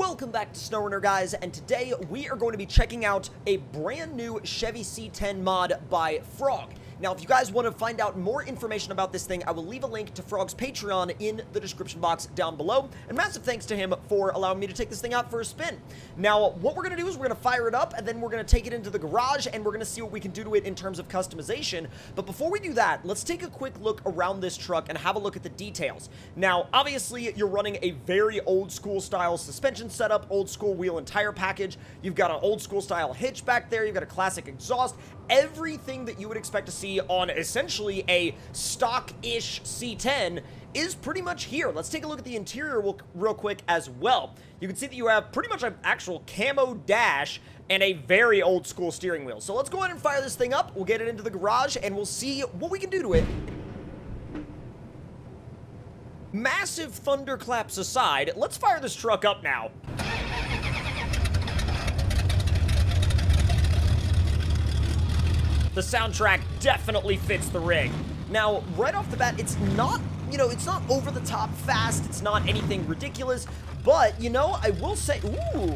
Welcome back to SnowRunner, guys, and today we are going to be checking out a brand new Chevy C10 mod by Frog. Now, if you guys want to find out more information about this thing, I will leave a link to Frog's Patreon in the description box down below. And massive thanks to him for allowing me to take this thing out for a spin. Now, what we're going to do is we're going to fire it up, and then we're going to take it into the garage, and we're going to see what we can do to it in terms of customization. But before we do that, let's take a quick look around this truck and have a look at the details. Now, obviously, you're running a very old-school style suspension setup, old-school wheel and tire package. You've got an old-school style hitch back there. You've got a classic exhaust. Everything that you would expect to see on essentially a stock-ish C10 is pretty much here. Let's take a look at the interior real quick as well. You can see that you have pretty much an actual camo dash and a very old-school steering wheel. So let's go ahead and fire this thing up. We'll get it into the garage, and we'll see what we can do to it. Massive thunderclaps aside, let's fire this truck up now. The soundtrack definitely fits the rig. Now, right off the bat, it's not, it's not over the top fast. It's not anything ridiculous, but, I will say, ooh,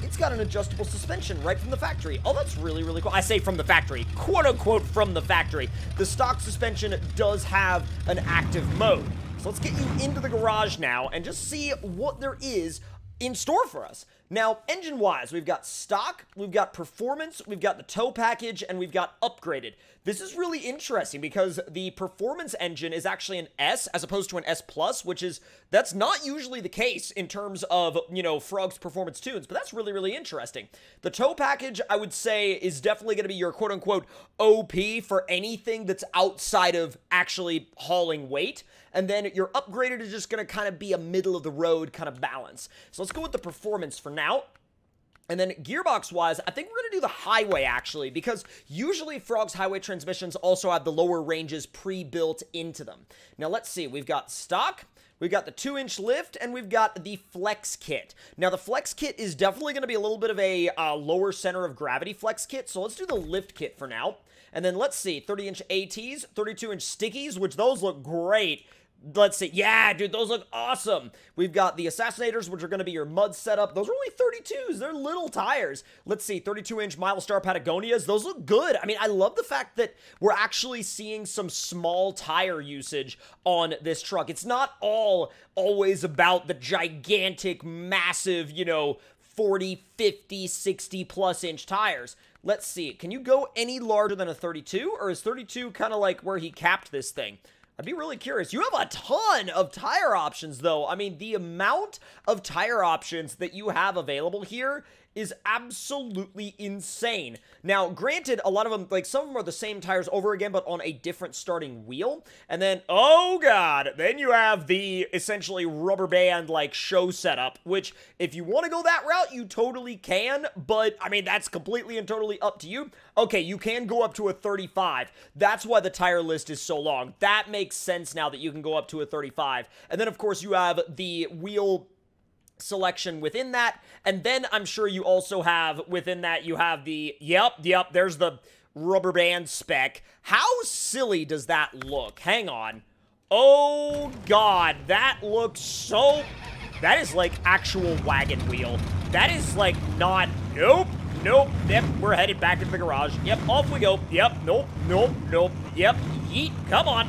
it's got an adjustable suspension right from the factory. Oh, that's really, really cool. I say from the factory, quote unquote from the factory. The stock suspension does have an active mode. So let's get you into the garage now and just see what there is in store for us. Now, engine-wise, we've got stock, we've got performance, we've got the tow package, and we've got upgraded. This is really interesting because the performance engine is actually an S as opposed to an S+, which is, that's not usually the case in terms of, Frog's performance tunes, but that's really, really interesting. The tow package, I would say, is definitely going to be your quote-unquote OP for anything that's outside of actually hauling weight, and then your upgraded is just going to kind of be a middle-of-the-road kind of balance. So let's go with the performance for now. And then gearbox-wise, I think we're going to do the highway, actually, because usually Frog's highway transmissions also have the lower ranges pre-built into them. Now, let's see. We've got stock. We've got the 2-inch lift, and we've got the flex kit. Now, the flex kit is definitely going to be a little bit of a lower center of gravity flex kit, so let's do the lift kit for now. And then let's see. 30-inch ATs, 32-inch stickies, which those look great. Let's see. Yeah, dude, those look awesome. We've got the Assassinators, which are going to be your mud setup. Those are only 32s. They're little tires. Let's see, 32-inch Milestar Patagonias. Those look good. I mean, I love the fact that we're actually seeing some small tire usage on this truck. It's not all always about the gigantic, massive, 40, 50, 60-plus inch tires. Let's see. Can you go any larger than a 32? Or is 32 kind of like where he capped this thing? I'd be really curious. You have a ton of tire options, though. I mean, the amount of tire options that you have available here is absolutely insane. Now, granted, a lot of them, like, some of them are the same tires over again, but on a different starting wheel. And then, oh, God, then you have the essentially rubber band, like, show setup, which, if you want to go that route, you totally can, but, I mean, that's completely and totally up to you. Okay, you can go up to a 35. That's why the tire list is so long. That makes sense now that you can go up to a 35. And then, of course, you have the wheel selection within that, and then I'm sure you also have within that you have the yep, there's the rubber band spec. How silly does that look? Hang on. Oh God, that looks so, that is like actual wagon wheel. That is like not, nope, we're headed back into the garage. Yep, off we go. Yep, nope, yep, yeet, come on.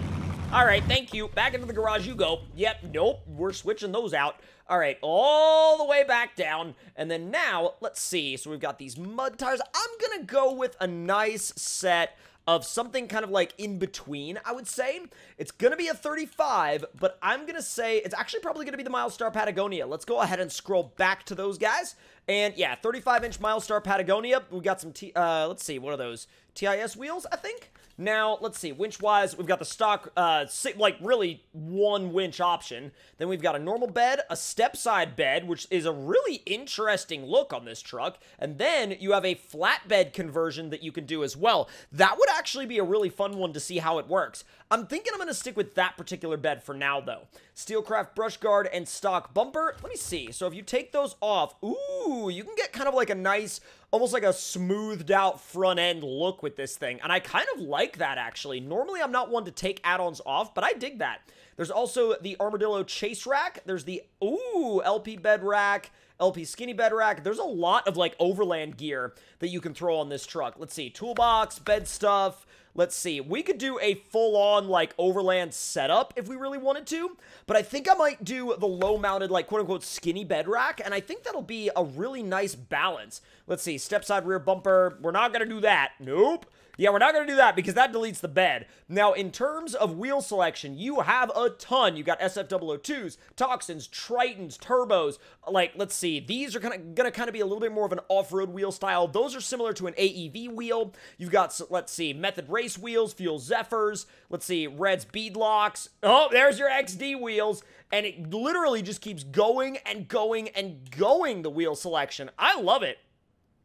All right, thank you. Back into the garage you go. Yep, nope, we're switching those out. All right, all the way back down. And then now, let's see. So we've got these mud tires. I'm going to go with a nice set of something kind of like in between, I would say. It's going to be a 35, but I'm going to say it's actually probably going to be the Milestar Patagonia. Let's go ahead and scroll back to those guys. And yeah, 35-inch Milestar Patagonia. We got some, let's see, what are those? TIS wheels, I think. Now, let's see, winch-wise, we've got the stock, like, really one winch option. Then we've got a normal bed, a step-side bed, which is a really interesting look on this truck. And then you have a flatbed conversion that you can do as well. That would actually be a really fun one to see how it works. I'm thinking I'm going to stick with that particular bed for now, though. Steelcraft brush guard and stock bumper. Let me see. So if you take those off, ooh, you can get kind of like a nice, almost like a smoothed out front end look with this thing. And I kind of like that, actually. Normally, I'm not one to take add-ons off, but I dig that. There's also the Armadillo chase rack. There's the, ooh, LP bed rack, LP skinny bed rack. There's a lot of, like, overland gear that you can throw on this truck. Let's see, toolbox, bed stuff. Let's see. We could do a full-on, like, overland setup if we really wanted to, but I think I might do the low-mounted, like, quote-unquote skinny bed rack, and I think that'll be a really nice balance. Let's see. Step side rear bumper. We're not going to do that. Nope. Yeah, we're not going to do that because that deletes the bed. Now, in terms of wheel selection, you have a ton. You got SF002s, Toxins, Tritons, Turbos. Like, let's see. These are going to kind of be a little bit more of an off-road wheel style. Those are similar to an AEV wheel. You've got, let's see, Method Race wheels, Fuel Zephyrs. Let's see, Reds Beadlocks. Oh, there's your XD wheels. And it literally just keeps going and going and going, the wheel selection. I love it.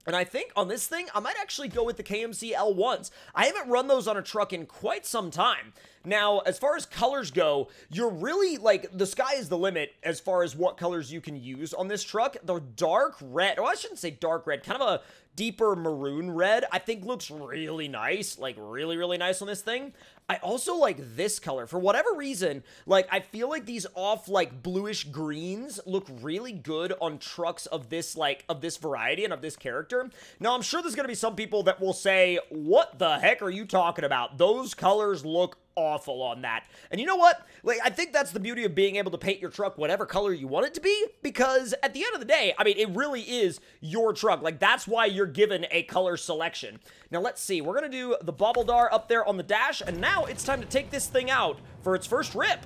And I think on this thing, I might actually go with the KMC L1s. I haven't run those on a truck in quite some time. Now, as far as colors go, you're really, like, the sky is the limit as far as what colors you can use on this truck. The dark red, well, I shouldn't say dark red, kind of a deeper maroon red, I think looks really nice, like, really, really nice on this thing. I also like this color. For whatever reason, like, I feel like these off, like, bluish greens look really good on trucks of this, like, of this variety and of this character. Now, I'm sure there's going to be some people that will say, what the heck are you talking about? Those colors look awful on that. And you know what? Like, I think that's the beauty of being able to paint your truck whatever color you want it to be, because at the end of the day, I mean, it really is your truck. Like, that's why you're given a color selection. Now, let's see. We're going to do the bobbledar up there on the dash, and now it's time to take this thing out for its first rip.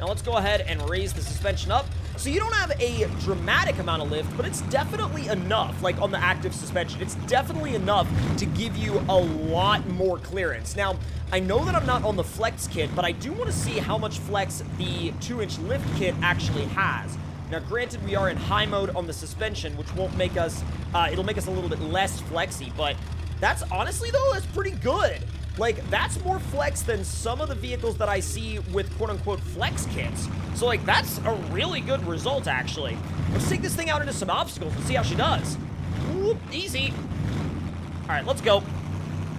Now, let's go ahead and raise the suspension up. So you don't have a dramatic amount of lift, but it's definitely enough, like on the active suspension. It's definitely enough to give you a lot more clearance. Now, I know that I'm not on the flex kit, but I do want to see how much flex the 2-inch lift kit actually has. Now, granted, we are in high mode on the suspension, which won't make us, it'll make us a little bit less flexy, but that's honestly, though, that's pretty good. Like, that's more flex than some of the vehicles that I see with quote-unquote flex kits. So, like, that's a really good result, actually. Let's take this thing out into some obstacles and see how she does. Whoop, easy. All right, let's go.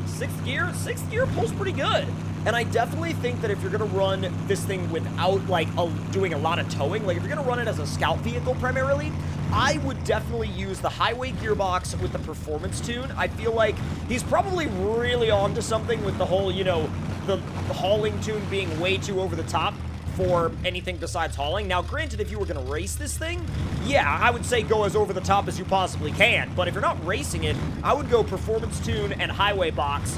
Sixth gear. Sixth gear pulls pretty good. And I definitely think that if you're going to run this thing without, like, doing a lot of towing, like, if you're going to run it as a scout vehicle primarily, I would definitely use the highway gearbox with the performance tune. I feel like he's probably really onto something with the whole, you know, the hauling tune being way too over the top for anything besides hauling. Now, granted, if you were going to race this thing, yeah, I would say go as over the top as you possibly can. But if you're not racing it, I would go performance tune and highway box.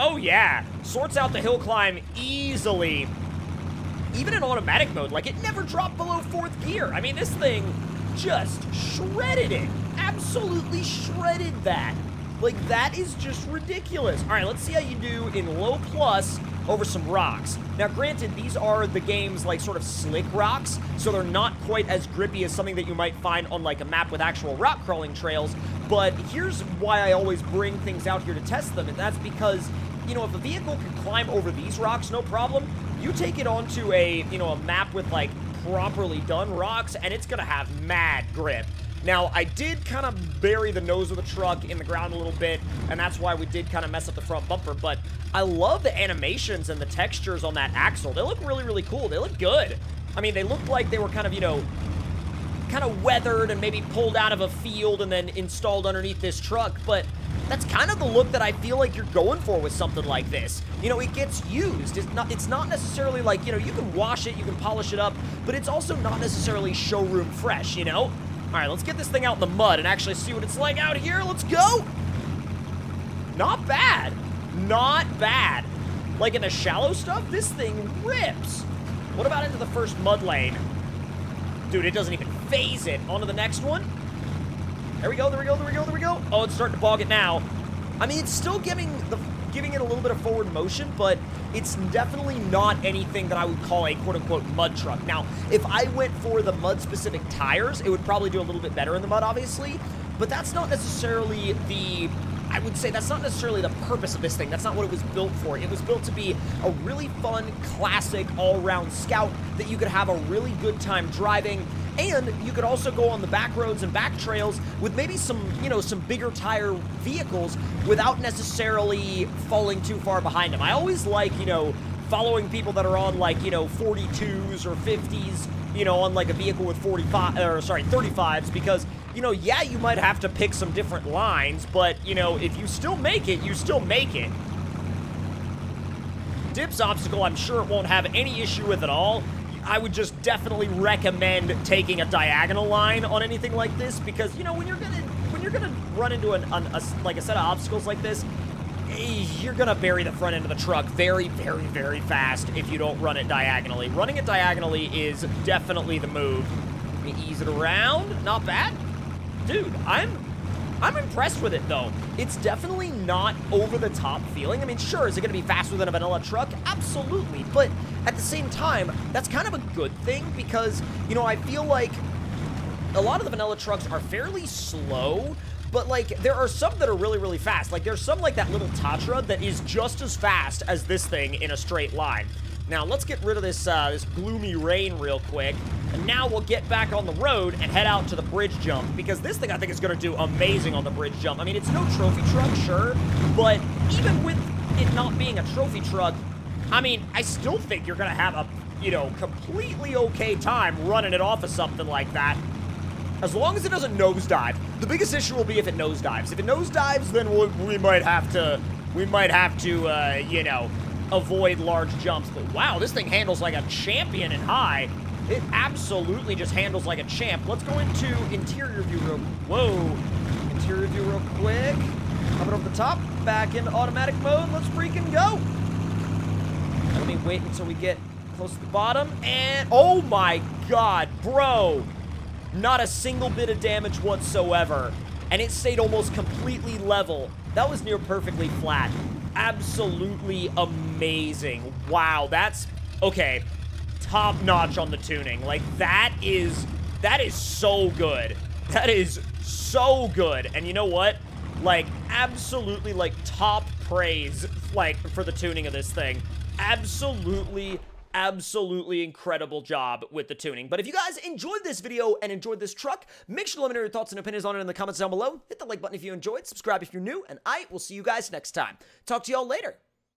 Oh, yeah. Sorts out the hill climb easily. Even in automatic mode, like, it never dropped below 4th gear. I mean, this thing just shredded it. Absolutely shredded that. Like, that is just ridiculous. All right, let's see how you do in low plus over some rocks. Now, granted, these are the game's, like, sort of slick rocks, so they're not quite as grippy as something that you might find on, like, a map with actual rock crawling trails, but here's why I always bring things out here to test them, and that's because, you know, if a vehicle can climb over these rocks, no problem, you take it onto a, you know, a map with, like, properly done rocks, and it's going to have mad grip. Now, I did kind of bury the nose of the truck in the ground a little bit, and that's why we did kind of mess up the front bumper, but I love the animations and the textures on that axle. They look really, really cool. They look good. I mean, they looked like they were kind of, you know, kind of weathered and maybe pulled out of a field and then installed underneath this truck, but that's kind of the look that I feel like you're going for with something like this. You know, it gets used. It's not necessarily like, you know, you can wash it, you can polish it up, but it's also not necessarily showroom fresh, you know? All right, let's get this thing out in the mud and actually see what it's like out here. Let's go. Not bad. Not bad. Like, in the shallow stuff, this thing rips. What about into the first mud lane? Dude, it doesn't even phase it. On to the next one. There we go, there we go, there we go, there we go. Oh, it's starting to bog it now. I mean, it's still giving it a little bit of forward motion, but it's definitely not anything that I would call a quote-unquote mud truck. Now, if I went for the mud-specific tires, it would probably do a little bit better in the mud, obviously, but that's not necessarily the I would say that's not necessarily the purpose of this thing. That's not what it was built for. It was built to be a really fun, classic, all-round scout that you could have a really good time driving. And you could also go on the back roads and back trails with maybe some, you know, some bigger tire vehicles without necessarily falling too far behind them. I always like, you know, following people that are on like, you know, 42s or 50s, you know, on like a vehicle with 35s, because, you know, yeah, you might have to pick some different lines, but, you know, if you still make it, you still make it. Dip's obstacle, I'm sure it won't have any issue with at all. I would just definitely recommend taking a diagonal line on anything like this, because, you know, when you're gonna run into a set of obstacles like this, you're gonna bury the front end of the truck very, very, very fast if you don't run it diagonally. Running it diagonally is definitely the move. Let me ease it around. Not bad, dude. I'm impressed with it, though. It's definitely not over-the-top feeling. I mean, sure, is it going to be faster than a vanilla truck? Absolutely, but at the same time, that's kind of a good thing because, you know, I feel like a lot of the vanilla trucks are fairly slow, but, like, there are some that are really, really fast. Like, there's some like that little Tatra that is just as fast as this thing in a straight line. Now, let's get rid of this, this gloomy rain real quick. And now we'll get back on the road and head out to the bridge jump, because this thing I think is going to do amazing on the bridge jump. I mean, it's no trophy truck, sure, but even with it not being a trophy truck, I mean, I still think you're going to have a, you know, completely okay time running it off of something like that. As long as it doesn't nosedive. The biggest issue will be if it nosedives. If it nosedives, then we might have to, you know, avoid large jumps. But wow, this thing handles like a champion and high. It absolutely just handles like a champ. Let's go into interior view real quick. Coming over the top, back into automatic mode. Let's freaking go. Let me wait until we get close to the bottom. And oh my god, bro, not a single bit of damage whatsoever, and it stayed almost completely level. That was near perfectly flat. Absolutely amazing. Wow, that's okay. Top notch on the tuning. Like, that is so good. That is so good. And you know what? Like, absolutely, like, top praise, like, for the tuning of this thing. Absolutely, absolutely incredible job with the tuning. But if you guys enjoyed this video and enjoyed this truck, make sure to let me know your thoughts and opinions on it in the comments down below. Hit the like button if you enjoyed, subscribe if you're new, and I will see you guys next time. Talk to y'all later.